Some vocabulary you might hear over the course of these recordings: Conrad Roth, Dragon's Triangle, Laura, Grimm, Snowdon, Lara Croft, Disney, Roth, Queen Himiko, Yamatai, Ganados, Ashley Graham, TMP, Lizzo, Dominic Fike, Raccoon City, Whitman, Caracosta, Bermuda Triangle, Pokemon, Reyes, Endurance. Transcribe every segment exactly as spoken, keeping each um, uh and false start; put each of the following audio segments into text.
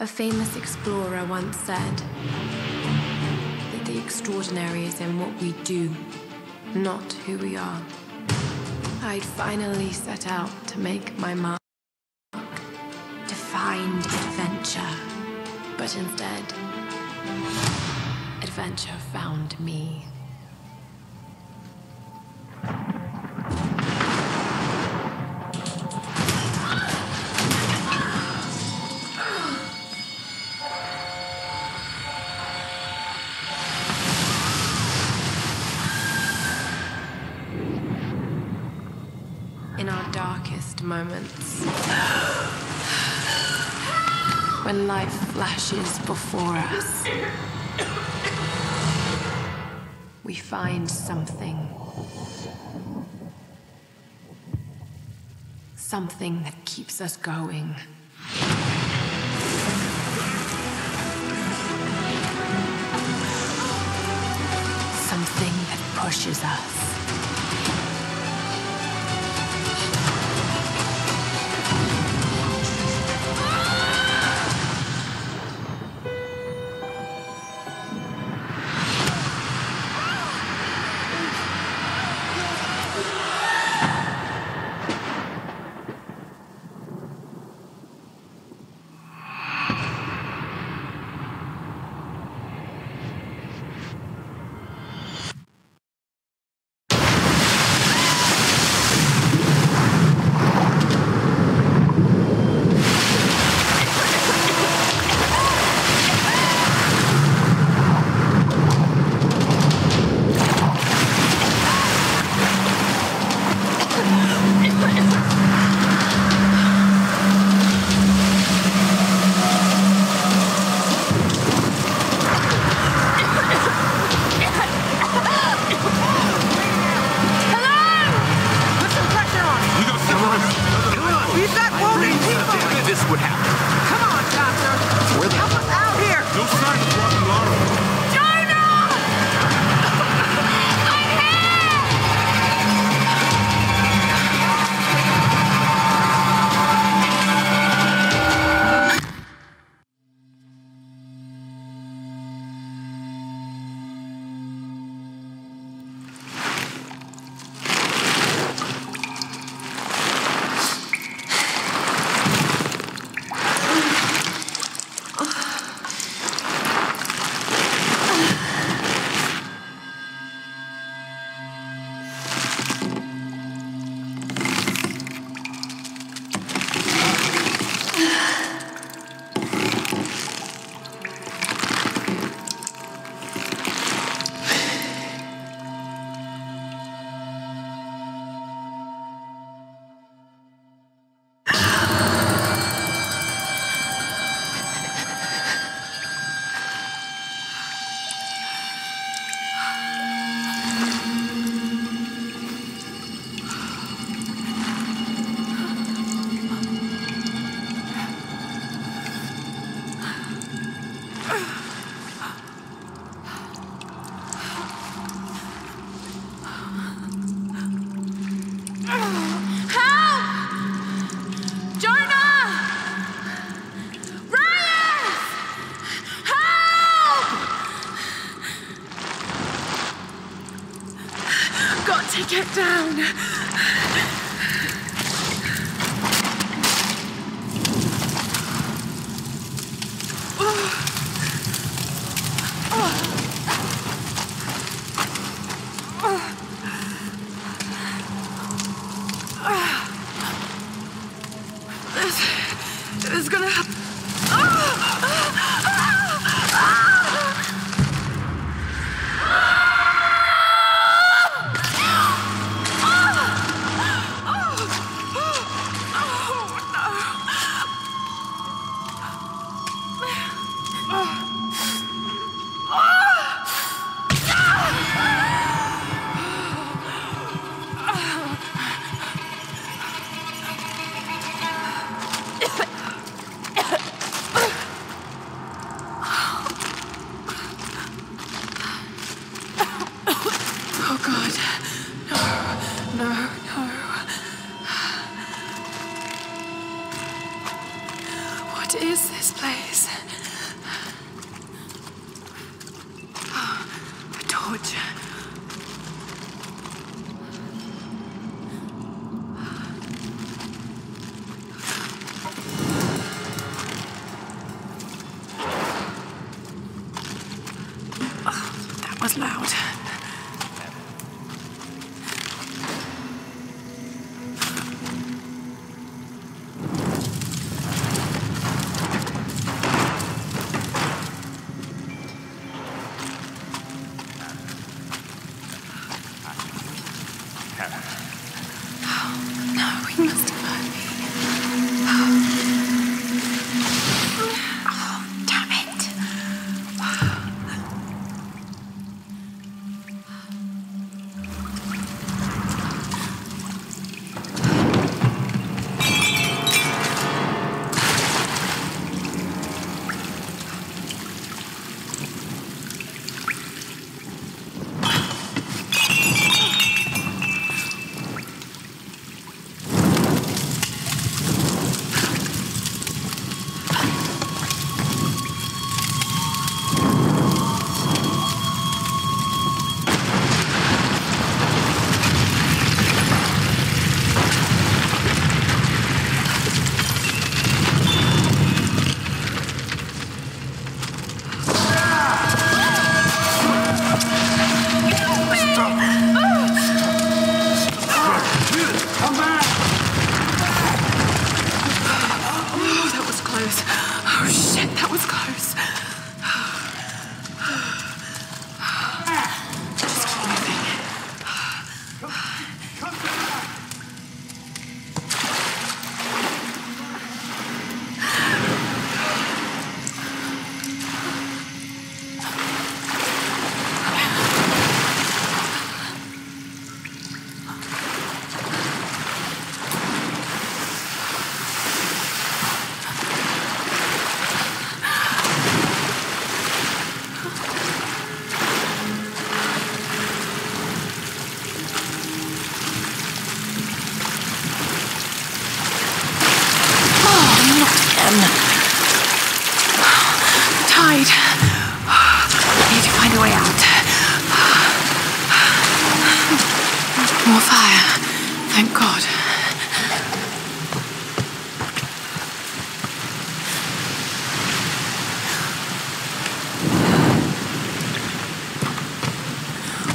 A famous explorer once said that the extraordinary is in what we do, not who we are. I'd finally set out to make my mark, to find adventure. But instead, adventure found me. Moments when life flashes before us, we find something, something that keeps us going. Something that pushes us. is this place? Oh, the torture.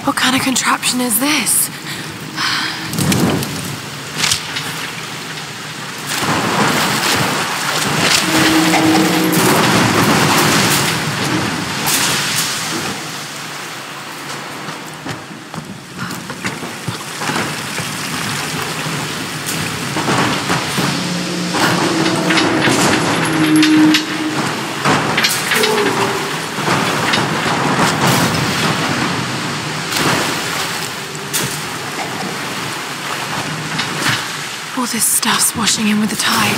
What contraption is this? This stuff's washing in with the tide.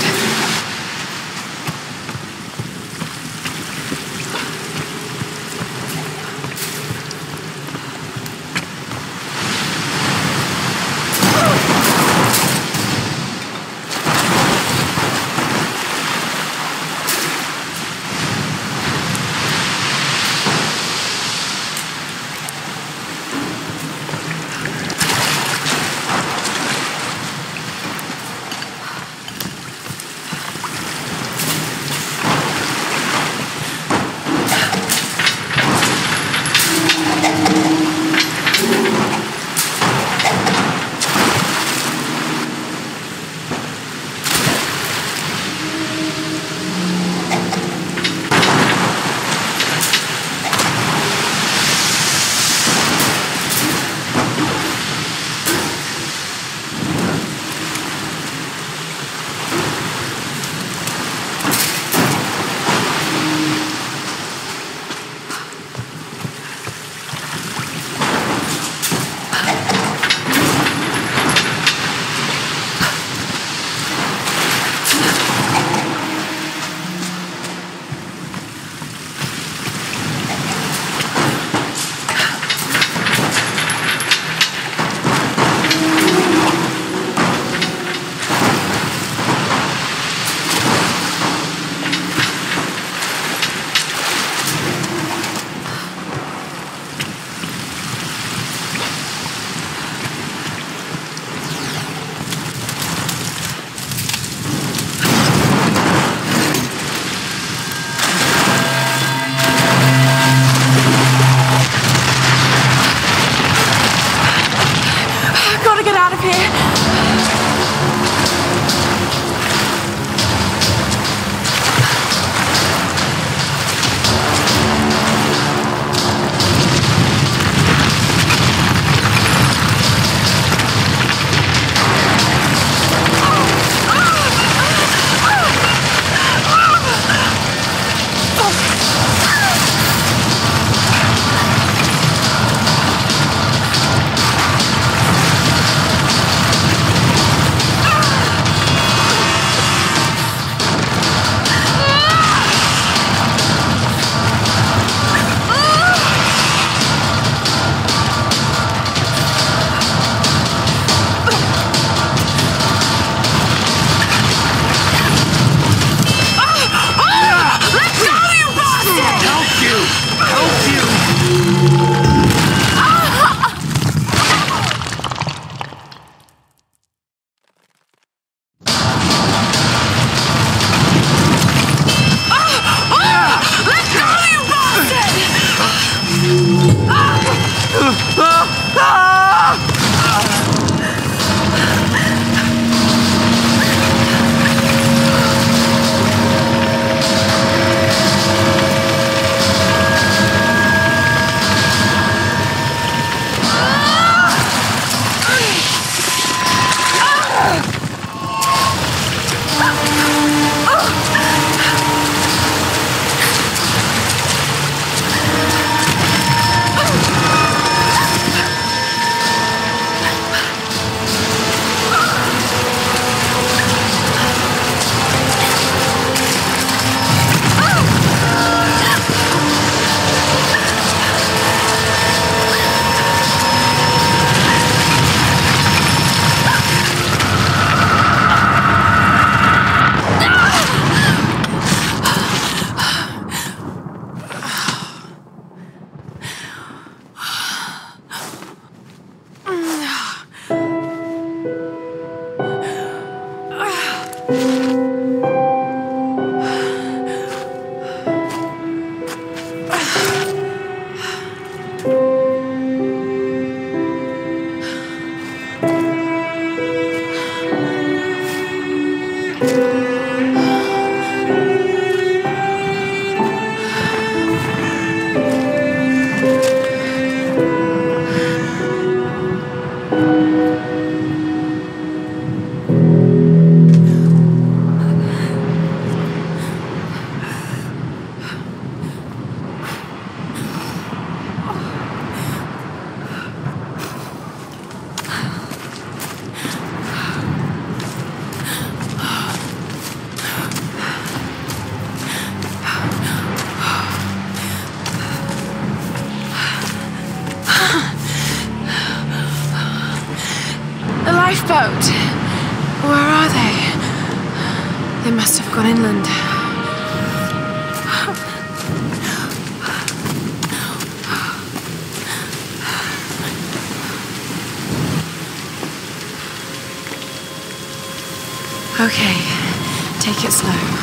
I've gone inland. Okay, take it slow.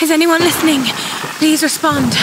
Is anyone listening? Please respond.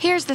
Here's the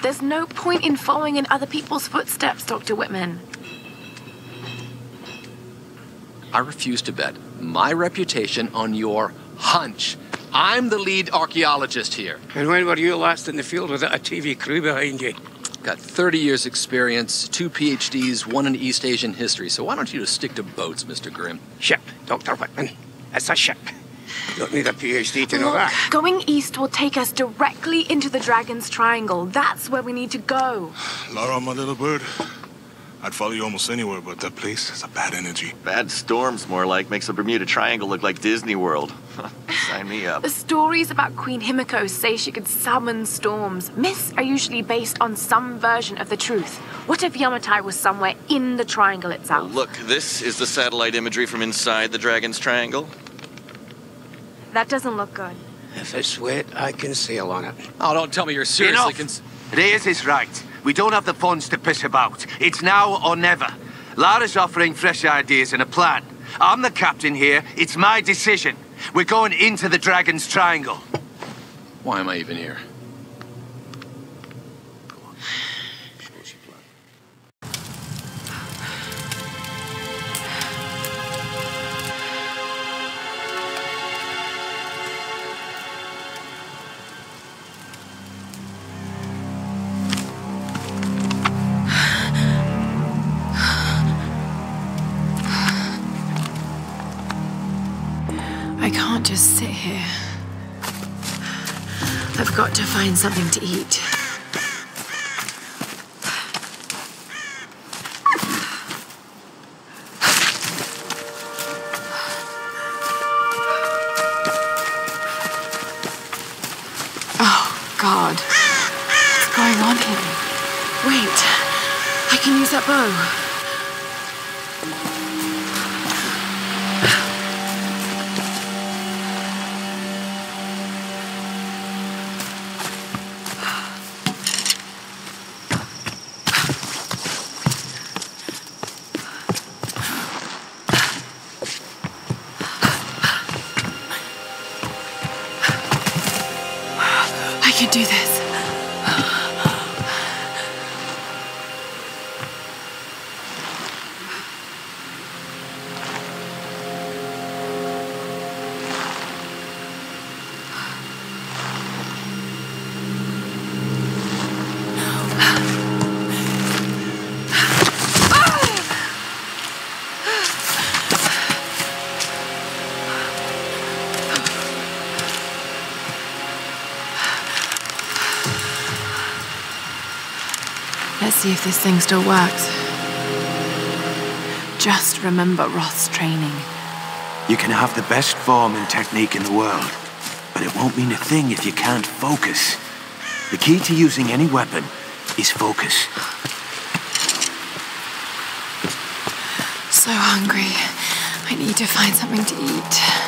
There's no point in following in other people's footsteps, Doctor Whitman. I refuse to bet my reputation on your hunch. I'm the lead archaeologist here. And when were you last in the field without a T V crew behind you? Got thirty years experience, two PhDs, one in East Asian history. So why don't you just stick to boats, Mister Grimm? Ship, Doctor Whitman. It's a ship. You don't need a PhD to Look, know that. Going east will take us directly into the Dragon's Triangle. That's where we need to go. Laura, my little bird. I'd follow you almost anywhere, but that place has a bad energy. Bad storms, more like, makes the Bermuda Triangle look like Disney World. Sign me up. The stories about Queen Himiko say she could summon storms. Myths are usually based on some version of the truth. What if Yamatai was somewhere in the triangle itself? Well, look, this is the satellite imagery from inside the Dragon's Triangle. That doesn't look good. If it's wet, I can sail on it. Oh, don't tell me you're seriously cons- Reyes is right. We don't have the funds to piss about. It's now or never. Lara's offering fresh ideas and a plan. I'm the captain here. It's my decision. We're going into the Dragon's Triangle. Why am I even here? Just sit here. I've got to find something to eat. Oh, God. What's going on here? Wait. I can use that bow. See if this thing still works. Just remember Roth's training. You can have the best form and technique in the world, but it won't mean a thing if you can't focus. The key to using any weapon is focus. So hungry. I need to find something to eat.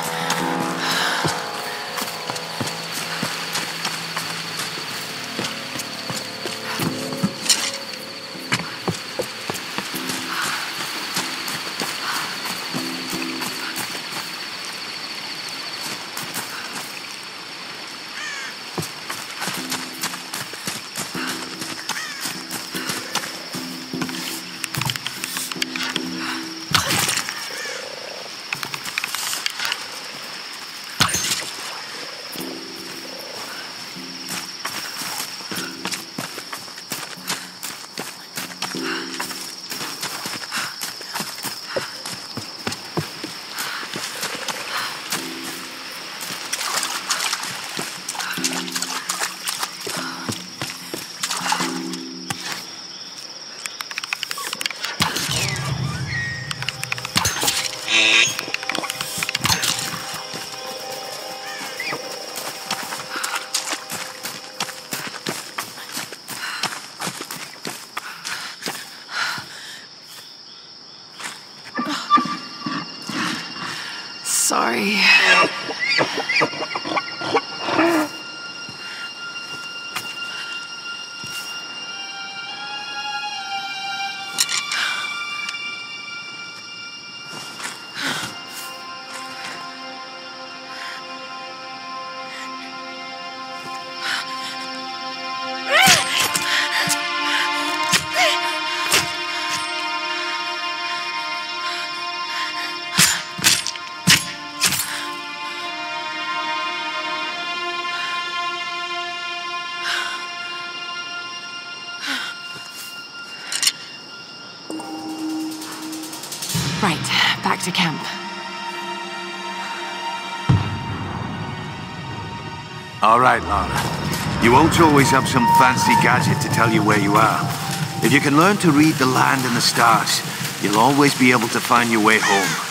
hungry. To camp. All right, Lara. You won't always have some fancy gadget to tell you where you are. If you can learn to read the land and the stars, you'll always be able to find your way home.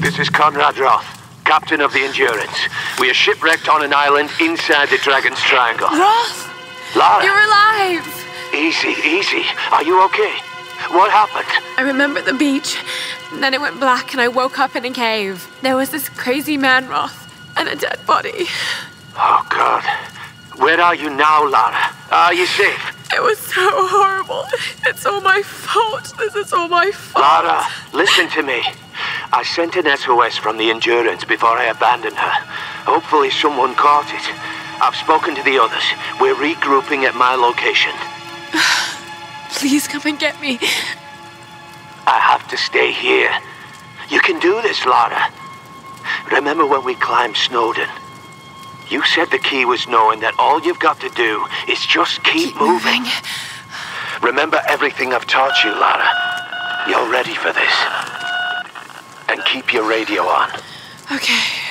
This is Conrad Roth, captain of the Endurance. We are shipwrecked on an island inside the Dragon's Triangle. Roth! Lara! You're alive! Easy, easy. Are you okay? What happened? I remember the beach, and then it went black and I woke up in a cave. There was this crazy man, Roth, and a dead body. Oh, God. Where are you now, Lara? Are you safe? It was so horrible. It's all my fault. This is all my fault. Lara, listen to me. I sent an S O S from the Endurance before I abandoned her. Hopefully someone caught it. I've spoken to the others. We're regrouping at my location. Please come and get me. I have to stay here. You can do this, Lara. Remember when we climbed Snowdon? You said the key was knowing that all you've got to do is just keep, keep moving. moving. Remember everything I've taught you, Lara. You're ready for this. And keep your radio on. Okay.